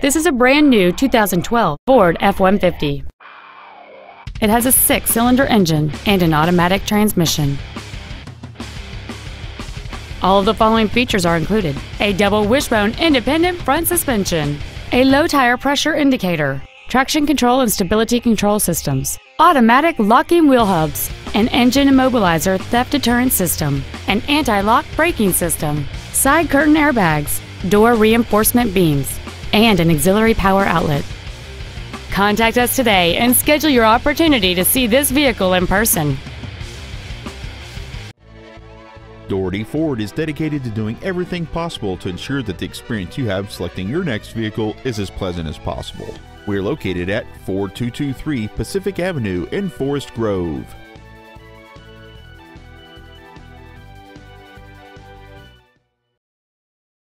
This is a brand new 2012 Ford F-150. It has a 6-cylinder engine and an automatic transmission. All of the following features are included: a double wishbone independent front suspension, a low tire pressure indicator, traction control and stability control systems, automatic locking wheel hubs, an engine immobilizer theft deterrent system, an anti-lock braking system, side curtain airbags, door reinforcement beams, and an auxiliary power outlet. Contact us today and schedule your opportunity to see this vehicle in person. Doherty Ford is dedicated to doing everything possible to ensure that the experience you have selecting your next vehicle is as pleasant as possible. We are located at 4223 Pacific Avenue in Forest Grove.